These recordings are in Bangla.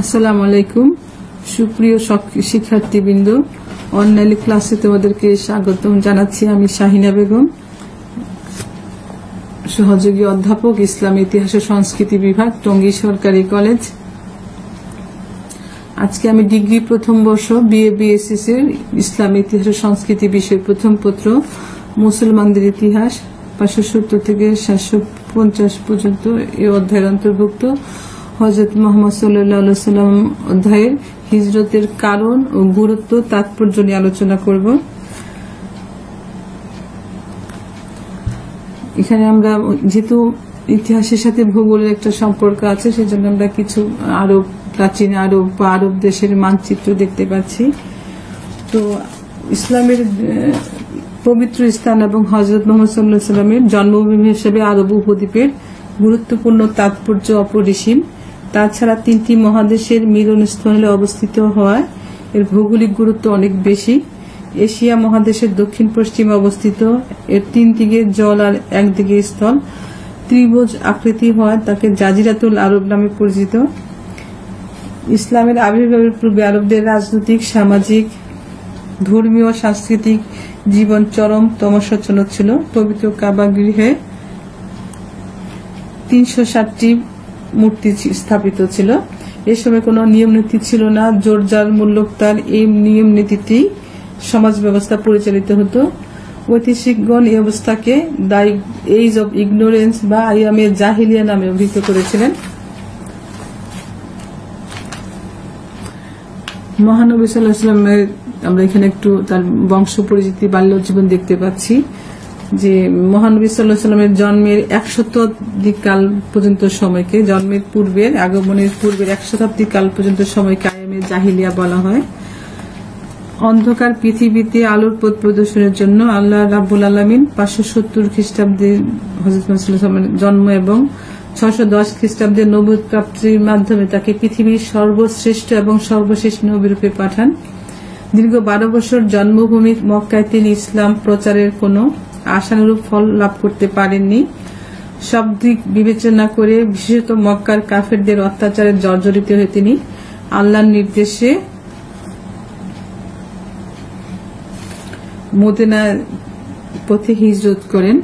আসসালামুআলাইকুম সুপ্রিয় শিক্ষার্থীবৃন্দ অনলাইন ক্লাসে তোমাদেরকে স্বাগত জানাচ্ছি। আমি শাহিনা বেগম, সহযোগী অধ্যাপক, ইসলাম ইতিহাস ও সংস্কৃতি বিভাগ, টঙ্গী সরকারি কলেজ। আজকে আমি ডিগ্রি প্রথম বর্ষ বিএ বিএসএস এর ইসলাম ইতিহাস ও সংস্কৃতি বিষয়ের প্রথম পত্র মুসলমানদের ইতিহাস ৫৭০ থেকে ৭৫০ পর্যন্ত এই অধ্যায়ের অন্তর্ভুক্ত হযরত মুহাম্মদ সাল্লাল্লাহু আলাইহি ওয়াসাল্লাম অধ্যায়ের হিজরতের কারণ ও গুরুত্ব তাৎপর্য নিয়ে আলোচনা করব। এখানে আমরা যেহেতু ইতিহাসের সাথে ভূগোলের একটা সম্পর্ক আছে, সেজন্য আমরা কিছু আরব, প্রাচীন আরব বা আরব দেশের মানচিত্র দেখতে পাচ্ছি। তো ইসলামের পবিত্র স্থান এবং হযরত মুহাম্মদ সাল্লাল্লাহু আলাইহি ওয়াসাল্লামের জন্মভূমি হিসেবে আরব উপদ্বীপের গুরুত্বপূর্ণ তাৎপর্য অপরিসীম। তাছাড়া তিনটি মহাদেশের মিলনস্থলে অবস্থিত হওয়ায় এর ভৌগোলিক গুরুত্ব অনেক বেশি। এশিয়া মহাদেশের দক্ষিণ পশ্চিমে অবস্থিত, এর তিন দিকে জল আর একদিকে স্থল, ত্রিভুজ আকৃতি হওয়ায় তাকে জাজিরাতুল আরব নামে পরিচিত। ইসলামের আবির্ভাবের পূর্বে আরবদের রাজনৈতিক, সামাজিক, ধর্মীয় ও সাংস্কৃতিক জীবন চরমতম সচল ছিল। পবিত্র কাবা গৃহে ৩৬০টি মূর্তি স্থাপিত ছিল। এ সময় কোনো নিয়ম নীতি ছিল না, জোর যার মূল্যোক্তার এই নিয়ম নীতিটি সমাজ ব্যবস্থা পরিচালিত হতো। ঐতিহাসিকগণ এই অবস্থাকে এইজ অব ইগনোরেন্স বা আইয়ামে জাহিলিয়া নামে অভিহিত করেছিলেন। মহানবী সাল্লাল্লাহু আলাইহি ওয়াসাল্লামের আমরা এখানে একটু তার বংশ পরিচিতি, বাল্য জীবন দেখতে পাচ্ছি। যে মহানবী সাল্লাল্লাহু আলাইহি ওয়াসাল্লামের জন্মের ১ শতাব্দীকাল পর্যন্ত সময়কে, জন্মের পূর্বের আগমনের পূর্বের ১ শতাব্দীকাল পর্যন্ত সময়কে আইয়ামে জাহিলিয়া বলা হয়। অন্ধকার পৃথিবীতে আলোর পথ প্রদর্শনের জন্য আল্লাহ রাব্বুল আলামিন ৫৭০ খ্রিস্টাব্দে হযরত মুহাম্মদ সাল্লাল্লাহু আলাইহি ওয়াসাল্লামের জন্ম এবং ৬১০ খ্রিস্টাব্দে নবুয়ত প্রাপ্তির মাধ্যমে তাকে পৃথিবীর সর্বশ্রেষ্ঠ এবং সর্বশেষ নবী রূপে পাঠান। দীর্ঘ ১২ বছর জন্মভূমি মক্কায় তিনি ইসলাম প্রচারের কোনো আশানুরূপ ফল লাভ করতে পারেননি। সব দিক বিবেচনা করে, বিশেষত মক্কার কাফেরদের অত্যাচারে জর্জরিত হয়ে তিনি আল্লাহর নির্দেশে মদিনার পথে হিজরত করেন।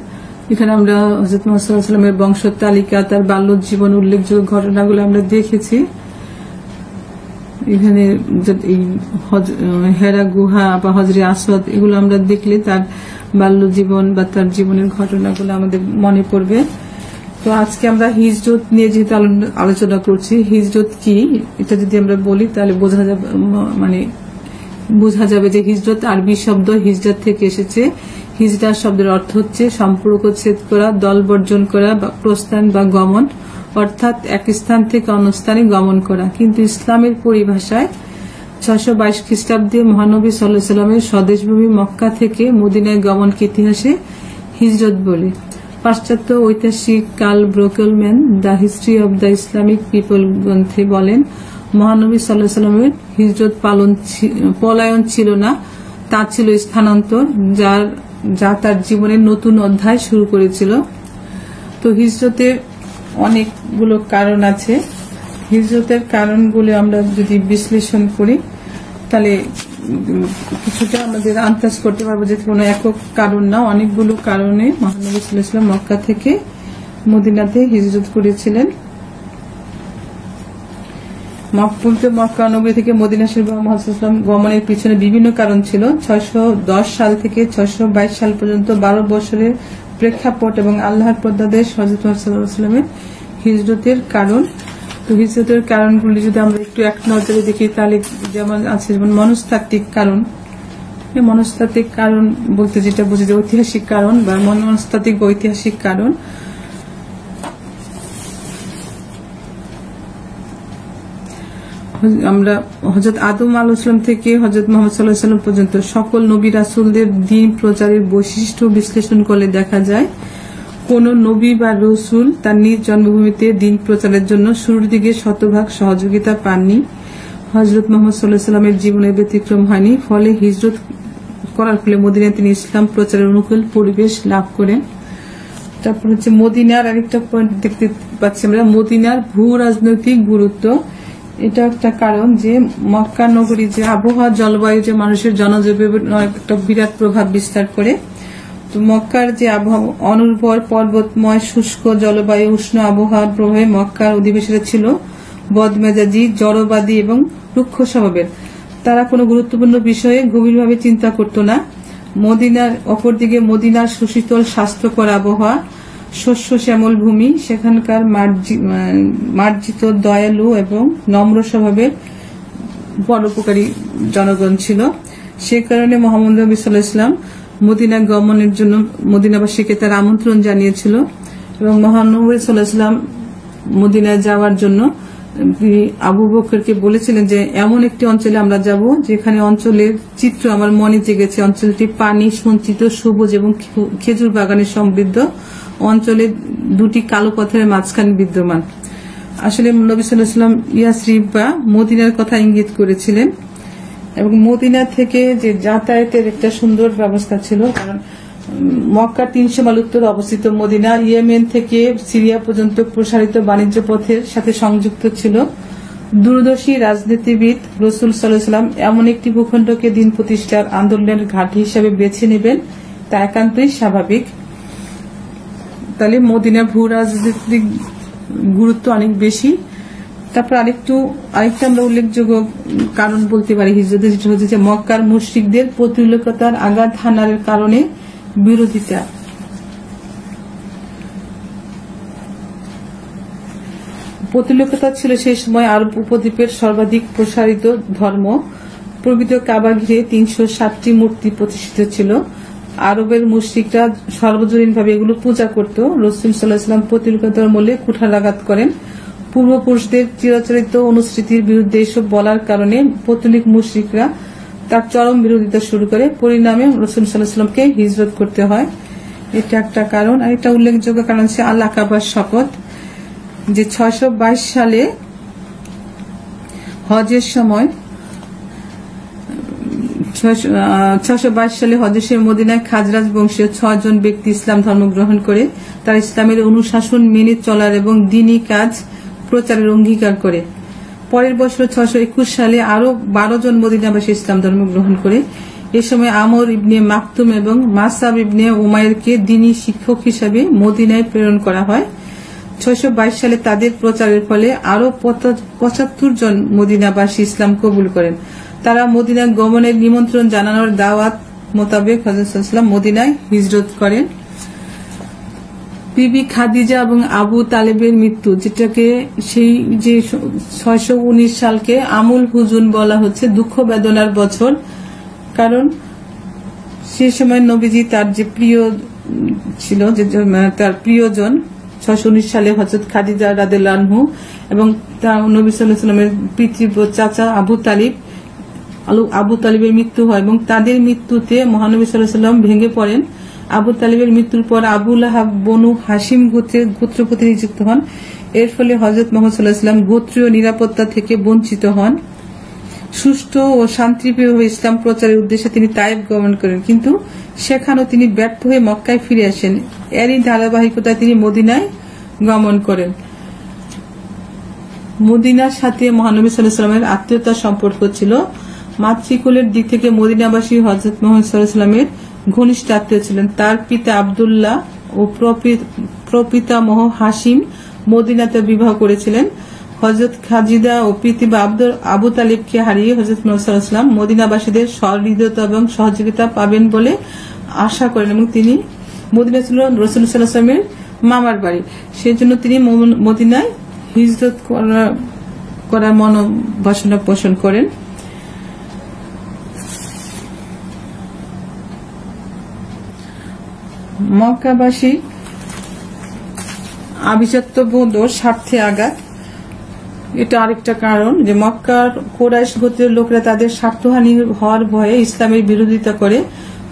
এখানে আমরা হযরত মুহাম্মদ সাল্লাল্লাহু আলাইহি ওয়াসাল্লামের বংশ তালিকা, তার বাল্য জীবন, উল্লেখযোগ্য ঘটনাগুলো আমরা দেখেছি। এখানে হেরা গুহা বা হজরে আসওয়াদ, এগুলো আমরা দেখলে তার বাল্য জীবন বা তার জীবনের ঘটনাগুলো আমাদের মনে পড়বে। তো আজকে আমরা হিজরত নিয়ে যেহেতু আলোচনা করছি, হিজরত কি এটা যদি আমরা বলি তাহলে বোঝা যাবে, মানে বোঝা যাবে যে হিজরত আরবি শব্দ হিজরা থেকে এসেছে। হিজরা শব্দের অর্থ হচ্ছে সম্পর্ক ছেদ করা, দল বর্জন করা বা প্রস্থান বা গমন, অর্থাৎ এক স্থান থেকে অন্য স্থানে গমন করা। কিন্তু ইসলামের পরিভাষায় ৬২২ খ্রিস্টাব্দে মহানবী সাল্লাল্লাহু আলাইহি ওয়াসাল্লামের স্বদেশভূমি মক্কা থেকে মদিনায় গমনকে ইতিহাসে হিজরত বলে। পাশ্চাত্য ঐতিহাসিক Karl Brockelmann the history of the Islamic people গ্রন্থে বলেন, মহানবী সাল্লাল্লাহু আলাইহি ওয়াসাল্লামের হিজরত পলায়ন ছিল না, তা ছিল স্থানান্তর, যা তার জীবনের নতুন অধ্যায় শুরু করেছিল। তো হিজরতের অনেকগুলো কারণ আছে। হিজরতের কারণগুলো আমরা যদি বিশ্লেষণ করি তাহলে কিছুটা আমাদের আন্দাজ করতে পারবো যে কোনো একক কারণ না, অনেকগুলো কারণে মহানবী সাল্লাল্লাহু আলাইহি ওয়াসাল্লাম মক্কা থেকে মদিনাতে হিজরত করেছিলেন। মক্কা নগরী থেকে মদিনা শরীফে মুহাম্মদ সাল্লাল্লাহু আলাইহি ওয়াসাল্লাম গমনের পিছনে বিভিন্ন কারণ ছিল। ৬১০ সাল থেকে ৬২২ সাল পর্যন্ত ১২ বছরের প্রেক্ষাপট এবং আল্লাহর প্রত্যাদেশ হযরত মুহাম্মদ সাল্লাল্লাহু আলাইহি ওয়াসাল্লামের হিজরতের কারণ। তো হিজরতের কারণগুলি যদি আমরা একটু এক নজরে দেখি তাহলে যেমন আছে, যেমন মনস্তাত্ত্বিক কারণ। মনস্তাত্ত্বিক কারণ বলতে যেটা বুঝি যে ঐতিহাসিক কারণ বা মনস্তাত্ত্বিক বা ঐতিহাসিক কারণ। আমরা হযরত আদম আলাইহিস সালাম থেকে হযরত মুহাম্মদ সাল্লাল্লাহু আলাইহি ওয়াসাল্লাম পর্যন্ত সকল নবী রাসূলদের দিন প্রচারের বৈশিষ্ট্য বিশ্লেষণ করলে দেখা যায়, কোন নবী বা রাসূল তার নিজ জন্মভূমিতে দিন প্রচারের জন্য শুরুর দিকে শতভাগ সহযোগিতা পাননি। হযরত মুহাম্মদ সাল্লাল্লাহু আলাইহি ওয়াসাল্লামের জীবনে ব্যতিক্রম হয়নি। ফলে হিজরত করার ফলে মদিনায় তিনি ইসলাম প্রচারের অনুকূল পরিবেশ লাভ করেন। তারপর হচ্ছে মদিনার আরেকটা পয়েন্ট দেখতে পাচ্ছি আমরা, মদিনার ভূ রাজনৈতিক গুরুত্ব। এটা একটা কারণ যে মক্কা নগরী যে আবহাওয়া জলবায়ু যে মানুষের জনজীবনে একটা বিরাট প্রভাব বিস্তার করে। তো মক্কার যে আবহাওয়া অনুর্বর পর্বতময় শুষ্ক জলবায়ু উষ্ণ আবহাওয়ার প্রভাবে মক্কার অধিবাসীরা ছিল বদমেজাজি জড়বাদী এবং রুক্ষ স্বভাবের। তারা কোনো গুরুত্বপূর্ণ বিষয়ে গভীরভাবে চিন্তা করত না। মদিনার অপরদিকে মদিনার সুশীতল স্বাস্থ্যকর আবহাওয়া শস্য শ্যামল ভূমি সেখানকার মার্জিত দয়ালু এবং নম্র স্বভাবের পরোপকারী জনগণ ছিল। সে কারণে মুহাম্মদ নবী সাল্লাল্লাহু আলাইহি ওয়াসাল্লাম মদিনা গমনের জন্য মদিনাবাসীকে তার আমন্ত্রণ জানিয়েছিল এবং মহানবী সাল্লাল্লাহু আলাইহি ওয়াসাল্লাম মদিনায় যাওয়ার জন্য আবু বকরকে বলেছিলেন যে এমন একটি অঞ্চলে আমরা যাব যেখানে অঞ্চলের চিত্র আমার মনে জেগেছে। অঞ্চলটি পানি সঞ্চিত সবুজ এবং খেজুর বাগানে সমৃদ্ধ। অঞ্চলে দুটি কালো পাথরের মাঝখানে বিদ্যমান। আসলে নবী সাল্লাল্লাহু আলাইহি ওয়াসাল্লাম ইয়াসরিব বা মদিনার কথা ইঙ্গিত করেছিলেন এবং মদিনা থেকে যে যাতায়াতের একটা সুন্দর ব্যবস্থা ছিল, কারণ মক্কা ৩০০ মাইল উত্তরে অবস্থিত মদিনা ইয়েমেন থেকে সিরিয়া পর্যন্ত প্রসারিত বাণিজ্য পথের সাথে সংযুক্ত ছিল। দূরদর্শী রাজনীতিবিদ রাসূল সাল্লাল্লাহু আলাইহি ওয়াসাল্লাম এমন একটি ভূখণ্ডকে দিন প্রতিষ্ঠার আন্দোলনের ঘাঁটি হিসেবে বেছে নেবেন তা একান্তই স্বাভাবিক। তাহলে মদিনার ভূ রাজনৈতিক গুরুত্ব অনেক বেশি। তারপর আরেকটা আমরা উল্লেখযোগ্য কারণ বলতে পারি হিজরতের, যেটা হচ্ছে যে মক্কার মুশরিকদের প্রতিরোধকতার আঘাত হানার কারণে বিরোধিতা। প্রতিরোধকতা ছিল সেই সময় আরব উপদ্বীপের সর্বাধিক প্রসারিত ধর্ম। পবিত্র কাবা ঘিরে ৩৬০টি মূর্তি প্রতিষ্ঠিত ছিল। আরবের মুশরিকরা সর্বজনীনভাবে এগুলো পূজা করত। রাসূল সাল্লাল্লাহু আলাইহি ওয়াসাল্লাম প্রতিরোধকতার মূলে কুঠারাঘাত করেন। পূর্বপুরুষদের চিরাচরিত অনুসৃতির বিরুদ্ধে এসব বলার কারণে পৌত্তলিক মুশরিকরা তার চরম বিরোধিতা শুরু করে। পরিণামে রাসূল সাল্লাল্লাহু আলাইহি ওয়াসাল্লামকে হিজরত করতে হয়। এটা একটা কারণ। আর এটা উল্লেখযোগ্য কারণ হচ্ছে আল আকাবার শপথ, যে ৬২২ সালে হজের সময় ৬২২ সালে হজের মদিনায় খাজরাজ বংশীয় ৬ জন ব্যক্তি ইসলাম ধর্ম গ্রহণ করে তার ইসলামের অনুশাসন মেনে চলার এবং দ্বীনি কাজ প্রচারের অঙ্গীকার করে। পরের বছর ৬২১ সালে আরো ১২ জন মদিনাবাসী ইসলাম ধর্ম গ্রহণ করে। এ সময় আমর ইবনে মাকতুম এবং মাসআব ইবনে উমাইরকে দ্বীনি শিক্ষক হিসেবে মদিনায় প্রেরণ করা হয়। ৬২২ সালে তাদের প্রচারের ফলে আরো ৭৫ জন মদিনাবাসী ইসলাম কবুল করেন। তারা মদিনা গমনের নিমন্ত্রণ জানানোর দাওয়াত মোতাবেক হযরত সাল্লাল্লাহু আলাইহি ওয়াসাল্লাম মদিনায় হিজরত করেন। বিবি খাদিজা এবং আবু তালেবের মৃত্যু, যেটাকে সেই যে ৬১৯ সালকে আমুল হুজুন বলা হচ্ছে, দুঃখ বেদনার বছর। কারণ সে সময় নবীজি তার যে প্রিয় ছিল যে তার প্রিয়জন ৬১৯ সালে হযরত খাদিজা রাদিয়াল্লাহু আনহু এবং তার নবী সাল্লাল্লাহু আলাইহি ওয়াসাল্লামের পিতৃব্য চাচা আবু তালিবের মৃত্যু হয় এবং তাদের মৃত্যুতে মহানবী সাল্লাল্লাহু আলাইহি ওয়াসাল্লাম ভেঙে পড়েন। আবু তালিবের মৃত্যুর পর আবু লাহাব বনু হাশিম গোত্রের গোত্রপতি নিযুক্ত হন। এর ফলে হযরত মুহাম্মদ সাল্লাল্লাহু আলাইহি ওয়াসাল্লাম গোত্রীয় নিরাপত্তা থেকে বঞ্চিত হন। সুষ্ঠু ও শান্তিপ্রিয় ইসলাম প্রচারের উদ্দেশ্যে তিনি তায়েফ গমন করেন, কিন্তু সেখানেও তিনি ব্যর্থ হয়ে মক্কায় ফিরে আসেন। এরই ধারাবাহিকতায় তিনি মদিনায় গমন করেন। মদিনার সাথে মহানবী সাল্লাল্লাহু আলাইহি ওয়াসাল্লামের আত্মীয়তার সম্পর্ক ছিল। মাতৃকুলের দিক থেকে মদিনাবাসী হযরত মুহাম্মদ সাল্লাল্লাহু আলাইহি ওয়াসাল্লামের ঘনিষ্ঠ আত্মীয় ছিলেন। তার পিতা আব্দুল্লাহ ও প্রপিতামহ হাশিম মদিনাতে বিবাহ করেছিলেন। হযরত খাদিজা ও পিতা আবু তালিবকে হারিয়ে হযরত মুহাম্মদ সাল্লাল্লাহু আলাইহি ওয়াসাল্লাম মদিনাবাসীদের সহৃদয়তা এবং সহযোগিতা পাবেন বলে আশা করেন এবং তিনি মদিনা ছিল রাসূল সাল্লাল্লাহু আলাইহি ওয়াসাল্লামের মামার বাড়ি। সেজন্য তিনি মদিনায় হিজরত করার মনোবাসনা পোষণ করেন। মক্কাবাসী আভিজাত্যবোধ ও স্বার্থে আঘাত, এটা আরেকটা কারণ। যে মক্কার কোরাইশ গোত্রের লোকেরা তাদের স্বার্থহানি হওয়ার ভয়ে ইসলামের বিরোধিতা করে।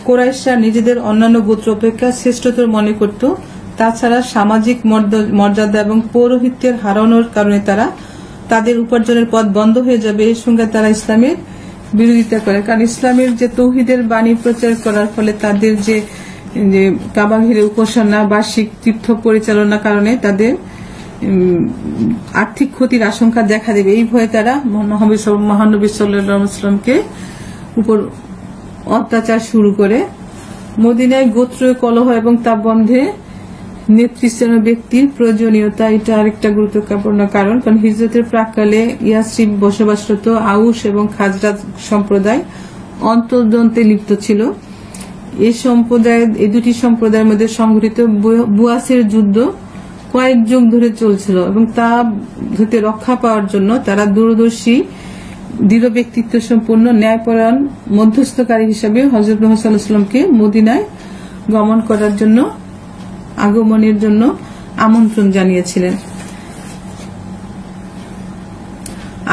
কোরাইশরা নিজেদের অন্যান্য গোত্র অপেক্ষা শ্রেষ্ঠতর মনে করত। তাছাড়া সামাজিক মর্যাদা এবং পৌরোহিত্যের হারানোর কারণে তাদের উপার্জনের পথ বন্ধ হয়ে যাবে, এর সঙ্গে তারা ইসলামের বিরোধিতা করে। কারণ ইসলামের যে তৌহিদের বাণী প্রচার করার ফলে তাদের যে কাবা ঘিরে উপাসনা বার্ষিক তীর্থ পরিচালনার কারণে তাদের आर्थिक क्षतिर आशंका देखा देवे এই ভয়ে তারা মহানবী সাল্লাল্লাহু আলাইহি ওয়াসাল্লামকে উপর অত্যাচার শুরু করে। মদিনায় গোত্র কলহ এবং তা বন্ধে নেতৃস্থানীয় ব্যক্তির প্রয়োজনীয়তা এটা আরেকটা গুরুত্বপূর্ণ কারণ। কারণ হিজরতের প্রাককালে ইয়াসরিব বসবাসরত আউস এবং খাজরাজ সম্প্রদায় অন্তর্দ্বন্দ্বে লিপ্ত ছিল। এই দুটি সম্প্রদায়ের মধ্যে সংঘটিত বুয়াসের যুদ্ধ কয়েক যুগ ধরে চলছিল এবং তা হতে রক্ষা পাওয়ার জন্য তারা দূরদর্শী দৃঢ় ব্যক্তিত্ব সম্পন্ন ন্যায়পরায়ণ মধ্যস্থকারী হিসেবে হযরত মুহাম্মদ সাল্লাল্লাহু আলাইহি ওয়াসাল্লামকে মদিনায় গমন করার জন্য আগমনের জন্য আমন্ত্রণ জানিয়েছিলেন।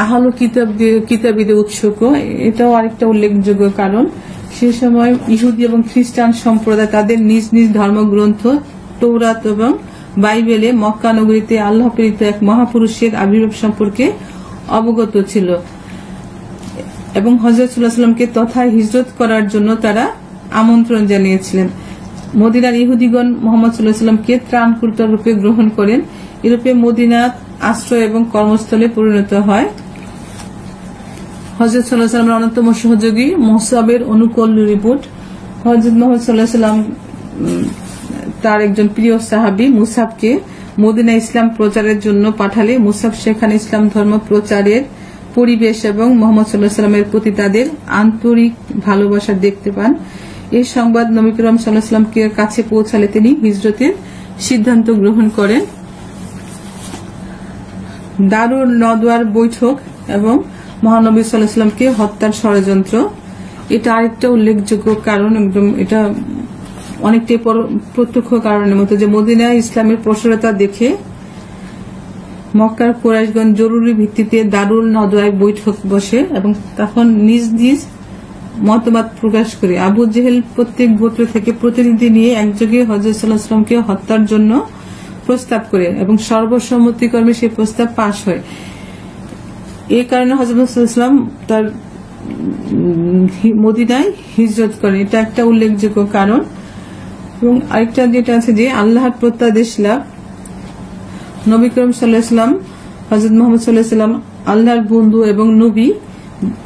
আহল কিতাবীদের উৎসক এটাও আরেকটা উল্লেখযোগ্য কারণ। সে সময় ইহুদি এবং খ্রিস্টান সম্প্রদায় তাদের নিজ নিজ ধর্মগ্রন্থ তৌরাত এবং বাইবেলে মক্কা নগরীতে আল্লাহ প্রেরিত এক মহাপুরুষের আবির্ভাব সম্পর্কে অবগত ছিল এবং হযরত সাল্লাল্লাহু আলাইহি ওয়াসাল্লামকে তথা হিজরত করার জন্য তারা আমন্ত্রণ জানিয়েছিলেন। মদিনার ইহুদিগণ মুহাম্মদ সাল্লাল্লাহু আলাইহি ওয়াসাল্লামকে ত্রাণকর্তা রূপে গ্রহণ করেন। ইউরোপে মদিনা আশ্রয় এবং কর্মস্থলে পরিণত হয়। হযরত সাল্লাল্লাহু আলাইহি ওয়াসাল্লামের অন্যতম সহযোগী মুসাবের অনুকূল রিপোর্ট। হযরত মুহাম্মদ সাল্লাল্লাহু আলাইহি ওয়াসাল্লাম তার একজন প্রিয় সাহাবী মুসাবকে মদিনা ইসলাম প্রচারের জন্য পাঠালে মুসাব সেখানে ইসলাম ধর্ম প্রচারের পরিবেশ এবং মুহাম্মদ সাল্লাল্লাহু আলাইহি ওয়াসাল্লামের প্রতি তাদের আন্তরিক ভালোবাসা দেখতে পান। এই সংবাদ নবী করীম সাল্লাল্লাহু আলাইহি ওয়াসাল্লামের কাছে পৌঁছালে তিনি হিজরতের সিদ্ধান্ত গ্রহণ করেন। দারুন-নদওয়ার বৈঠক এবং মহানবী সাল্লাল্লাহু আলাইহি ওয়াসাল্লামকে হত্যার ষড়যন্ত্র এটা আরেকটা উল্লেখযোগ্য কারণ। একদম এটা অনেকটাই প্রত্যক্ষ কারণের মতো যে মদিনায় ইসলামের প্রসারতা দেখে মক্কার কুরাইশগণ জরুরি ভিত্তিতে দারুন-নদওয়ায় বৈঠক বসে এবং তখন নিজ নিজ মতবাদ প্রকাশ করে। আবু জেহেল প্রত্যেক গোত্র থেকে প্রতিনিধি নিয়ে একযোগে হযরত সাল্লাল্লাহু আলাইহি ওয়াসাল্লামকে হত্যার জন্য প্রস্তাব করে এবং সর্বসম্মতিক্রমে সেই প্রস্তাব পাশ হয়। এই কারণে হযরত সাল্লাল্লাহু আলাইহি ওয়াসাল্লাম তার মদিনায় হিজরত করেন। এটা একটা উল্লেখযোগ্য কারণ। এবং আরেকটা যেটা আছে যে আল্লাহর প্রত্যাদেশ লাভ। নবী করীম সাল্লাল্লাহু আলাইহি ওয়াসাল্লাম হযরত মুহাম্মদ সাল্লাল্লাহু আলাইহি ওয়াসাল্লাম আল্লাহর বন্ধু এবং নবী।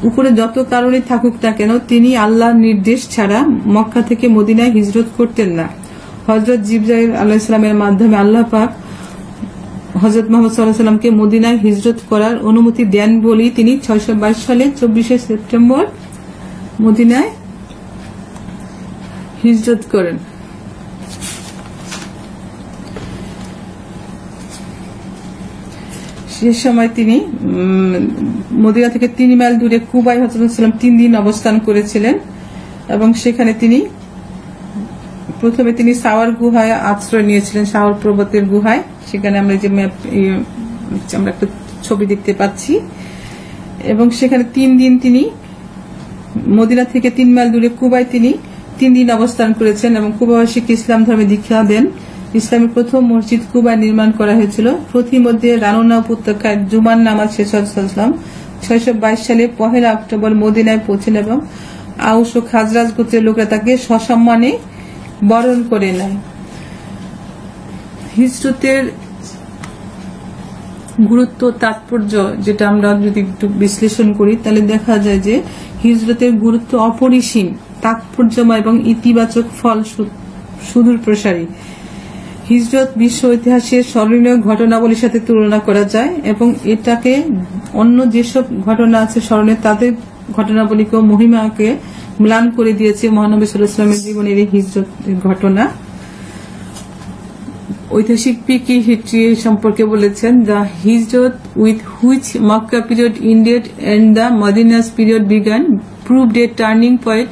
উপরে যত কারণে থাকুক না কেন তিনি আল্লাহর নির্দেশ ছাড়া মক্কা থেকে মদিনায় হিজরত করতেন না। হযরত জিবরাইল আলাইহিস সালামের মাধ্যমে আল্লাহ পাক হযরত মুহাম্মদ সাল্লাল্লাহু আলাইহি ওয়াসাল্লামকে মদিনায় হিজরত করার অনুমতি দেন বলেই তিনি 622 সালে 24 সেপ্টেম্বর মদিনায় হিজরত করেন। সে সময় তিনি মদিনা থেকে 3 মাইল দূরে কুবায় হযরত সাল্লাল্লাহু আলাইহি ওয়াসাল্লাম 3 দিন অবস্থান করেছিলেন এবং সেখানে তিনি প্রথমে সাওয়ার গুহায় আশ্রয় নিয়েছিলেন। সাওয়ার পর্বতের গুহায় সেখানে আমরা যে আমরা একটা ছবি দেখতে পাচ্ছি এবং সেখানে 3 দিন তিনি মদিনা থেকে 3 মাইল দূরে কুবায় তিনি 3 দিন অবস্থান করেছেন এবং কুবাবাসীকে ইসলাম ধর্মে দীক্ষা দেন। ইসলামের প্রথম মসজিদ কুবায় নির্মাণ করা হয়েছিল। প্রতিমধ্যে রানুনা উপত্যকায় জুমার নামাজ শেষ হয়েছিলাম 622 সালে 1 অক্টোবর মদিনায় পৌঁছেন এবং আউস ও খাজরাজ গোত্রের লোকরা তাকে সসম্মানে বরণ করে নেয়। হিজরতের গুরুত্ব তাৎপর্য যেটা আমরা যদি একটু বিশ্লেষণ করি তাহলে দেখা যায় যে হিজরতের গুরুত্ব অপরিসীম, তাৎপর্যময় এবং ইতিবাচক ফল সুদূর প্রসারী। হিজরত বিশ্ব ইতিহাসের স্মরণীয় ঘটনাবলীর সাথে তুলনা করা যায় এবং এটাকে অন্য যেসব ঘটনা আছে স্মরণে তাদের ঘটনাবলীকে মহিমাকে ম্লান করে দিয়েছে মহানবী সাল্লাল্লাহু আলাইহি ওয়াসাল্লামের জীবনের এই হিজরতের ঘটনা। ঐতিহাসিক পিকি হিস্ট্রি সম্পর্কে বলেছেন দ্য হিজরত with which Mecca period ended and the মদিনাস period began proved a turning point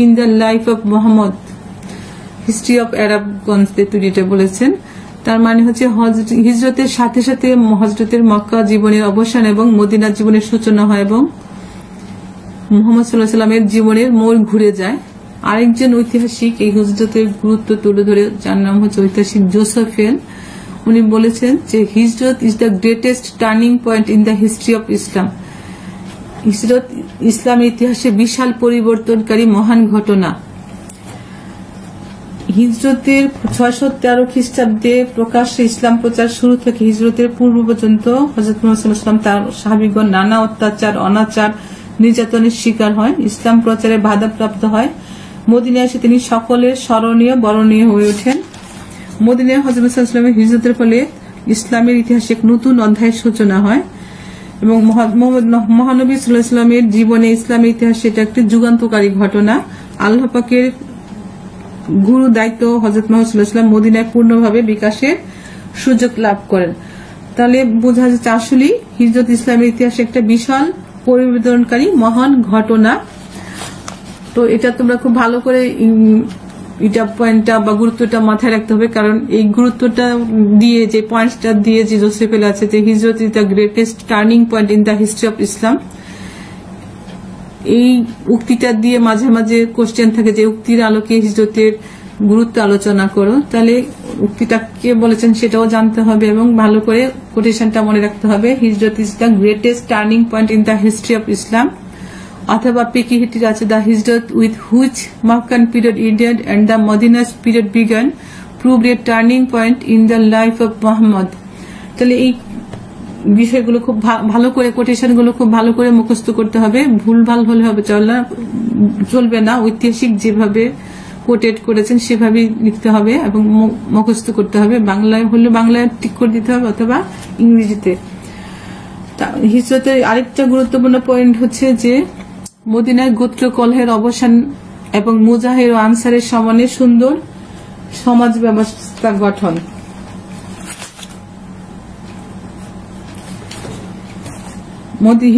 in the life of Muhammad. History of আরবগণতে তিনি এটা বলেছেন। তার মানে হচ্ছে হিজরতের সাথে সাথে হজরতের মক্কা জীবনের অবসান এবং মদিনা জীবনের সূচনা হয় এবং মুহাম্মদ সাল্লাল্লাহু আলাইহি ওয়াসাল্লামের জীবনের মোড় ঘুরে যায়। আরেকজন ঐতিহাসিক এই হিজরতের গুরুত্ব তুলে ধরে যার নাম হচ্ছে ঐতিহাসিক জোসেফেন, উনি বলেছেন যে হিজরত is the greatest turning point in the history of Islam. হিজরত ইসলামের ইতিহাসে বিশাল পরিবর্তনকারী মহান ঘটনা। हिजरतेर ৬১৩ খ্রিস্টাব্দে প্রকাশ্যে ইসলাম প্রচার শুরু থেকে হিজরতের পূর্ব পর্যন্ত হযরত মুহাম্মদ সাল্লাল্লাহু আলাইহি ওয়াসাল্লাম তার সাহাবীগণ নানা অত্যাচার অনাচার নির্যাতনের শিকার হয়। ইসলাম প্রচারে বাধাপ্রাপ্ত হয়। মদিনায় এসে তিনি সকলের স্মরণীয় বরণীয় হয়ে ওঠেন। মদিনায় হযরত মুহাম্মদ সাল্লাল্লাহু আলাইহি ওয়াসাল্লামের হিজরতের ফলে ইসলামের ইতিহাসে এক নতুন অধ্যায়ের সূচনা হয় এবং মহানবী সাল্লাল্লাহু আলাইহি ওয়াসাল্লামের জীবনে ইসলামের ইতিহাসে এটা একটি যুগান্তকারী ঘটনা। আল্লাহ পাকের গুরু দায়িত্ব হযরত মুহাম্মদ সাল্লাল্লাহু আলাইহি ওয়াসাল্লাম মদিনায় পূর্ণভাবে বিকাশের সুযোগ লাভ করেন। তাহলে বোঝা যাচ্ছে আসলে হিজরত ইসলামের ইতিহাসে একটা বিশাল পরিবর্তনকারী মহান ঘটনা। তো এটা তোমরা খুব ভালো করে এটা পয়েন্টটা বা গুরুত্বটা মাথায় রাখতে হবে, কারণ এই গুরুত্বটা দিয়ে যে পয়েন্টটা দিয়ে যে জোসেফ আছে যে হিজরত is the greatest turning point in the history of Islam, এই উক্তিটা দিয়ে মাঝে মাঝে কোশ্চেন থাকে যে উক্তির আলোকে হিজরতের গুরুত্ব আলোচনা করো। তাহলে উক্তিটা কে বলেছেন সেটাও জানতে হবে এবং ভালো করে কোটেশনটা মনে রাখতে হবে। হিজরত is the greatest turning point in the history of Islam. অথবা পেকি হিটির আছে দ্য হিজরত with which Meccan period ended and the মদিনাস period began proved a turning point in the life of Muhammad. তাহলে এই বিষয়গুলো খুব ভালো করে কোটেশনগুলো খুব ভালো করে মুখস্থ করতে হবে। ভুলভাল হলে হবে চলবে না, ঐতিহাসিক যেভাবে কোটেট করেছেন সেভাবে লিখতে হবে এবং মুখস্থ করতে হবে। বাংলায় হলে বাংলায় ঠিক করে দিতে হবে অথবা ইংরেজিতে। হিজরতের আরেকটা গুরুত্বপূর্ণ পয়েন্ট হচ্ছে যে মদিনায় গোত্র কলহের অবসান এবং মুজাহির ও আনসারের সমন্বয়ে সুন্দর সমাজ ব্যবস্থা গঠন।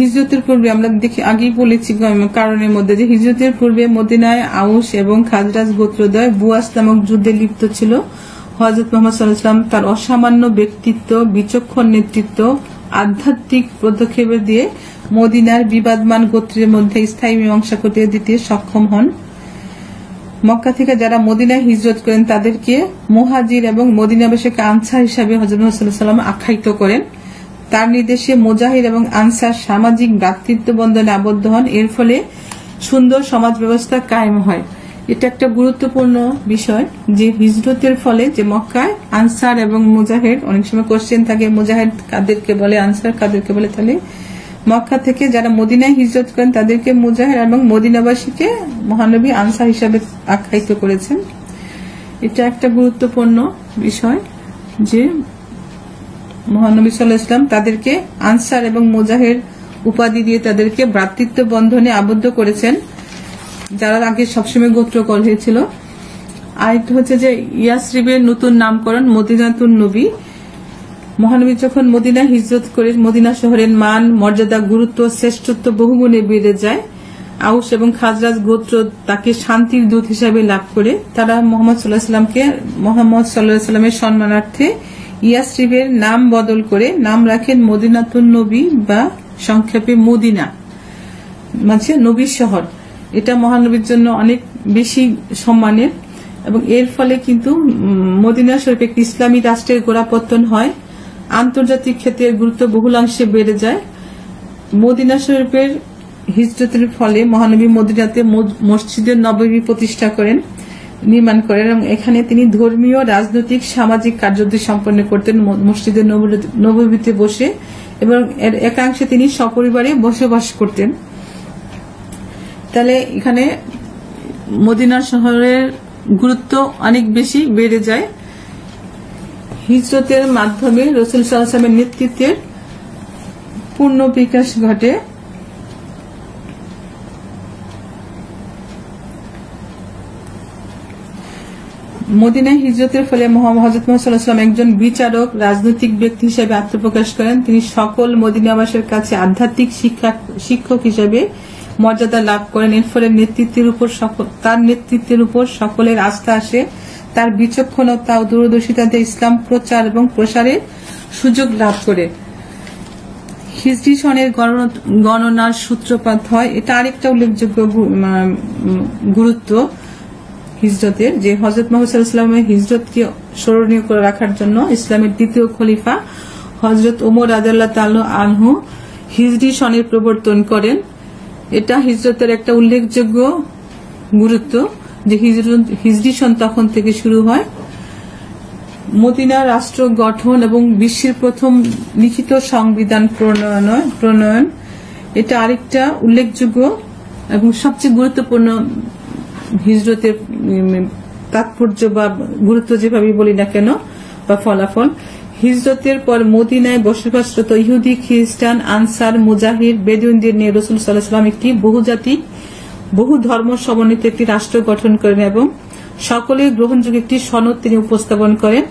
হিজরতের পূর্বে আমরা দেখি আগেই বলেছি কারণের মধ্যে যে হিজরতের পূর্বে মদিনায় আউস এবং খাজরাজ গোত্রদ্বয় বুয়াস নামক যুদ্ধে লিপ্ত ছিল। হযরত মুহাম্মদ সাল্লাল্লাহু আলাইহি ওয়াসাল্লাম তার অসামান্য ব্যক্তিত্ব, বিচক্ষণ নেতৃত্ব, আধ্যাত্মিক পদক্ষেপ দিয়ে মদিনার বিবাদমান গোত্রের মধ্যে স্থায়ী মীমাংসা ঘটিয়ে দিতে সক্ষম হন। মক্কা থেকে যারা মদিনায় হিজরত করেন তাদেরকে মুহাজির এবং মদিনাবাসীকে আনসার হিসাবে হযরত মুহাম্মদ সাল্লাল্লাহু আলাইহি ওয়াসাল্লাম আখ্যায়িত করেন। তার নির্দেশে মুজাহিদ এবং আনসার সামাজিক ভ্রাতৃত্ব বন্ধনে আবদ্ধ হন। এর ফলে সুন্দর সমাজ ব্যবস্থা কায়েম হয়। এটা একটা গুরুত্বপূর্ণ বিষয় যে হিজরতের ফলে যে মক্কায় আনসার এবং মুজাহিদ, অনেক সময় কোশ্চেন থাকে মুজাহিদ কাদেরকে বলে, আনসার কাদেরকে বলে। তাহলে মক্কা থেকে যারা মদিনায় হিজরত করেন তাদেরকে মুজাহিদ এবং মদিনাবাসীকে মহানবী আনসার হিসাবে আখ্যায়িত করেছেন। এটা একটা গুরুত্বপূর্ণ বিষয় যে মহানবী সাল্লাল্লাহু আলাইহি ওয়াসাল্লাম তাদেরকে আনসার এবং মুজাহিদ উপাধি দিয়ে তাদেরকে ভ্রাতৃত্ব বন্ধনে আবদ্ধ করেছেন, যারা আগে সবসময় গোত্র কল হয়েছিল। আরেকটা হচ্ছে যে ইয়াসরিবের নতুন নামকরণ মদিনাতুন নবী। মহানবী যখন মদিনায় হিজরত করে মদিনা শহরের মান, মর্যাদা, গুরুত্ব, শ্রেষ্ঠত্ব বহুগুণে বেড়ে যায়। আউস এবং খাজরাজ গোত্র তাকে শান্তির দূত হিসাবে লাভ করে। তারা মোহাম্মদ সাল্লাল্লাহু আলাইহি ওয়াসাল্লামের সম্মানার্থে ইয়াসরিবের নাম বদল করে নাম রাখেন মদিনাতুন নবী বা সংক্ষেপে মদিনা, মানে নবীর শহর। এটা মহানবীর জন্য অনেক বেশি সম্মানের এবং এর ফলে কিন্তু মদিনা শরীফ একটি ইসলামী রাষ্ট্রের গোড়াপত্তন হয়। আন্তর্জাতিক ক্ষেত্রে গুরুত্ব বহুলাংশে বেড়ে যায়। মদিনা শরীফের হিজরতের ফলে মহানবী মদিনাতে মসজিদের নববী প্রতিষ্ঠা করেন, নির্মাণ করেন এবং এখানে তিনি ধর্মীয়, রাজনৈতিক, সামাজিক কার্যদি সম্পন্ন করতেন মসজিদের নববীতে বসে এবং এর একাংশে তিনি সপরিবারে বসবাস করতেন। তাহলে এখানে মদিনা শহরের গুরুত্ব অনেক বেশি বেড়ে যায়। হিজরতের মাধ্যমে রাসূল সাল্লাল্লাহু আলাইহি ওয়াসাল্লামের নেতৃত্বের পূর্ণ বিকাশ ঘটে। মদিনায় হিজরতের ফলে হযরত মুহাম্মদ সাল্লাল্লাহু আলাইহি ওয়াসাল্লাম একজন বিচারক, রাজনৈতিক ব্যক্তি হিসেবে আত্মপ্রকাশ করেন। তিনি সকল মদিনাবাসীর কাছে আধ্যাত্মিক শিক্ষক হিসেবে মর্যাদা লাভ করেন। এর ফলে তার নেতৃত্বের উপর সকলের আস্থা আসে। তার বিচক্ষণতা ও দূরদর্শিতাতে ইসলাম প্রচার এবং প্রসারের সুযোগ লাভ করে। হিজরি সনের গণনার সূত্রপাত হয়। এটা আরেকটা উল্লেখযোগ্য গুরুত্ব হিজরতের, যে হযরত মুহাম্মদ সাল্লাল্লাহু আলাইহি ওয়াসাল্লামের হিজরতকে স্মরণীয় করে রাখার জন্য ইসলামের দ্বিতীয় খলিফা হযরত ওমর রাদিয়াল্লাহু তাআলা আনহু হিজরি সনের প্রবর্তন করেন। এটা হিজরতের একটা উল্লেখযোগ্য গুরুত্ব हिजरी सन तक शुरू है मदिना राष्ट्र गठन और विश्व प्रथम लिखित संविधान प्रणयन এটা আরেকটা উল্লেখযোগ্য এবং সবচেয়ে গুরুত্বপূর্ণ হিজরতের তাৎপর্য বা গুরুত্ব যেভাবে বলি না কেন বা ফলাফল হিজরতের পর মদিনায় বসবাসরত ইহুদি খ্রিস্টান আনসার মুজাহিদ বেদুইনদের নিয়ে রাসূল সাল্লাল্লাহু আলাইহি ওয়াসাল্লাম একটি বহুজাতি বহু ধর্ম সমন্বিত একটি রাষ্ট্র গঠন করেন এবং সকলের গ্রহণযোগ্য একটি সনদ তিনি উপস্থাপন করেন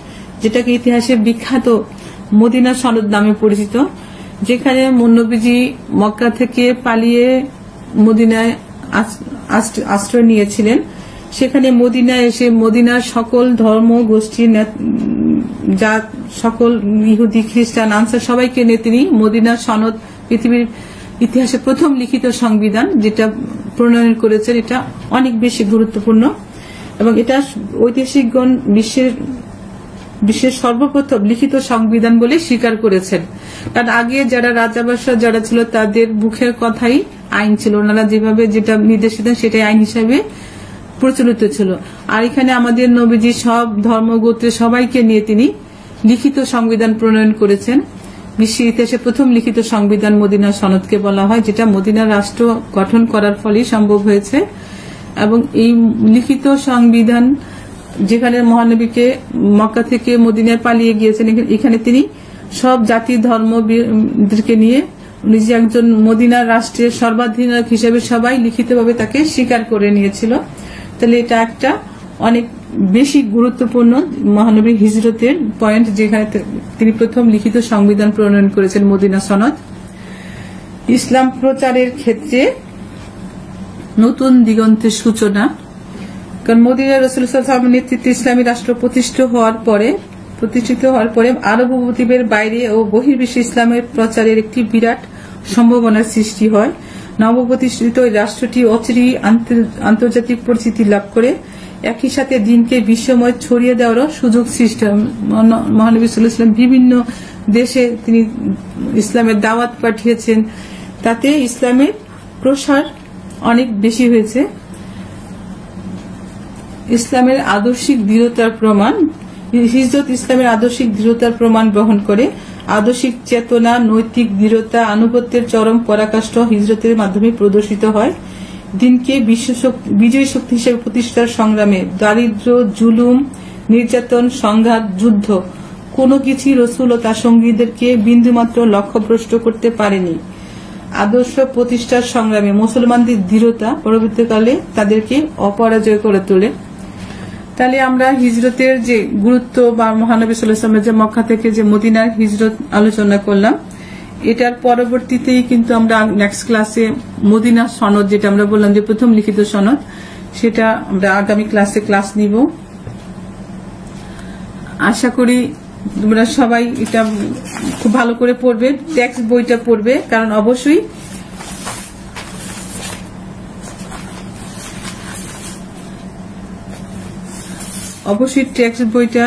যেটাকে ইতিহাসে বিখ্যাত মদিনা সনদ নামে পরিচিত যেখানে মুনবিজি মক্কা থেকে পালিয়ে মদিনায় আশ্রয় নিয়েছিলেন সেখানে মদিনায় এসে মদিনার সকল ধর্ম গোষ্ঠীর জাত সকল ইহুদি খ্রিস্টান আনসার সবাইকে নিয়ে তিনি মদিনা সনদ পৃথিবীর ইতিহাসে প্রথম লিখিত সংবিধান যেটা প্রণয়ন করেছেন এটা অনেক বেশি গুরুত্বপূর্ণ এবং এটা ঐতিহাসিকগণ বিশ্বের সর্বপ্রথম লিখিত সংবিধান বলে স্বীকার করেছেন কারণ আগে যারা রাজাবাদশা যারা ছিল তাদের মুখের কথাই আইন ছিল ওনারা যেভাবে যেটা নির্দেশ দিতেন সেটাই আইন হিসেবে প্রচলিত ছিল আর এখানে আমাদের নবীজি সব ধর্মগোত্রের সবাইকে নিয়ে তিনি লিখিত সংবিধান প্রণয়ন করেছেন বিশ্বের ইতিহাসে প্রথম লিখিত সংবিধান মদিনা সনদকে বলা হয় যেটা মদিনা রাষ্ট্র গঠন করার ফলেই সম্ভব হয়েছে এবং এই লিখিত সংবিধান যেখানে মহানবীকে মক্কা থেকে মদিনায় পালিয়ে গিয়েছেন এখানে তিনি সব জাতি ধর্মকে নিয়ে উনি যে একজন মদিনা রাষ্ট্রের সর্বাধিনায়ক হিসেবে সবাই লিখিতভাবে তাকে স্বীকার করে নিয়েছিল তাহলে এটা একটা অনেক বেশি গুরুত্বপূর্ণ মহানবী হিজরতের পয়েন্ট যেখানে তিনি প্রথম লিখিত সংবিধান প্রণয়ন করেছেন মদিনা সনদ ইসলাম প্রচারের ক্ষেত্রে নতুন দিগন্তের সূচনা কারণ মদিনার রাসূল সাল্লাল্লাহু আলাইহি ওয়াসাল্লামের নেতৃত্বে ইসলামী রাষ্ট্র প্রতিষ্ঠিত হওয়ার পরে আরব উপদ্বীপের বাইরে ও বহির্বিশ্বে ইসলামের প্রচারের একটি বিরাট সম্ভাবনার সৃষ্টি হয় নবপ্রতিষ্ঠিত রাষ্ট্রটি অচিরেই আন্তর্জাতিক পরিচিতি লাভ করে একই সাথে দিনকে বিশ্বময় ছড়িয়ে দেওয়ারও সুযোগ সৃষ্টি হয় মহানবী সাল্লাল্লাহু আলাইহি ওয়াসাল্লাম বিভিন্ন দেশে তিনি ইসলামের দাওয়াত পাঠিয়েছেন তাতে ইসলামের প্রসার অনেক বেশি হয়েছে ইসলামের আদর্শিক দৃঢ়তার প্রমাণ হিজরত ইসলামের আদর্শিক দৃঢ়তার প্রমাণ বহন করে আদর্শিক চেতনা নৈতিক দৃঢ়তা আনুগত্যের চরম পরাকাষ্ঠ হিজরতের মাধ্যমে প্রদর্শিত হয় দিনকে বিজয়ী শক্তি হিসেবে প্রতিষ্ঠার সংগ্রামে দারিদ্র জুলুম নির্যাতন সংঘাত যুদ্ধ কোনো কিছুই রাসূল ও তার সঙ্গীদেরকে বিন্দুমাত্র লক্ষ্যভ্রষ্ট করতে পারেনি আদর্শ প্রতিষ্ঠার সংগ্রামে মুসলমানদের দৃঢ়তা পরবর্তীকালে তাদেরকে অপরাজয় করে তোলে তাহলে আমরা হিজরতের যে গুরুত্ব বা মহানবী সাল্লাল্লাহু আলাইহি ওয়াসাল্লাম যে মক্কা থেকে যে মদিনার হিজরত আলোচনা করলাম এটার পরবর্তীতেই কিন্তু আমরা নেক্সট ক্লাসে মদিনা সনদ যেটা আমরা বললাম যে প্রথম লিখিত সনদ সেটা আমরা আগামী ক্লাসে ক্লাস নিব আশা করি তোমরা সবাই এটা খুব ভালো করে পড়বে টেক্সট বইটা পড়বে কারণ অবশ্যই টেক্সট বইটা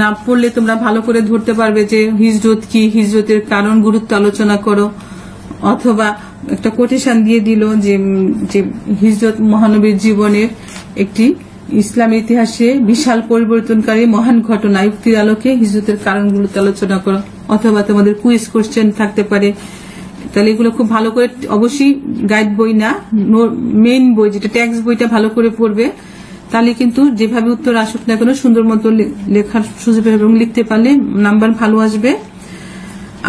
না পড়লে তোমরা ভালো করে ধরতে পারবে যে হিজরত কি হিজরতের কারণ গুরুত্ব আলোচনা করো অথবা একটা কোটেশন দিয়ে দিল যে হিজরত মহানবীর জীবনের একটি ইসলাম ইতিহাসে বিশাল পরিবর্তনকারী মহান ঘটনা উক্তির আলোকে হিজরতের কারণগুলো আলোচনা করো অথবা তোমাদের কুইজ কোশ্চেন থাকতে পারে তাহলে এগুলো খুব ভালো করে অবশ্যই গাইড বই না মেইন বই যেটা টেক্সট বইটা ভালো করে পড়বে তাহলে কিন্তু যেভাবে উত্তর আসুক না কেন সুন্দর মতো লেখার সুযোগ এবং লিখতে পারলে নাম্বার ভালো আসবে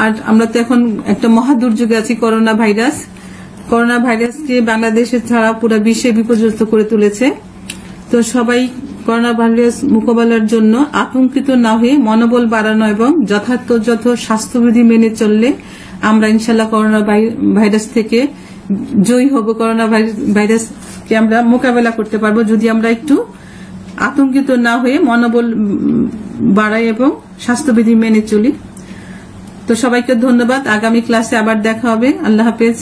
আর আমরা তো এখন একটা মহা দুর্যোগে আছি করোনা ভাইরাসকে বাংলাদেশের ছাড়া পুরো বিশ্বে বিপর্যস্ত করে তুলেছে তো সবাই করোনা ভাইরাস মোকাবেলার জন্য আতঙ্কিত না হয়ে মনোবল বাড়ানো এবং যথাযথ স্বাস্থ্যবিধি মেনে চললে আমরা ইনশাআল্লাহ করোনা ভাইরাস থেকে জয়ী হব করোনা ভাইরাসকে আমরা মোকাবেলা করতে পারবো যদি আমরা একটু আতঙ্কিত না হয়ে মনোবল বাড়াই এবং স্বাস্থ্যবিধি মেনে চলি তো সবাইকে ধন্যবাদ আগামী ক্লাসে আবার দেখা হবে আল্লাহ হাফেজ।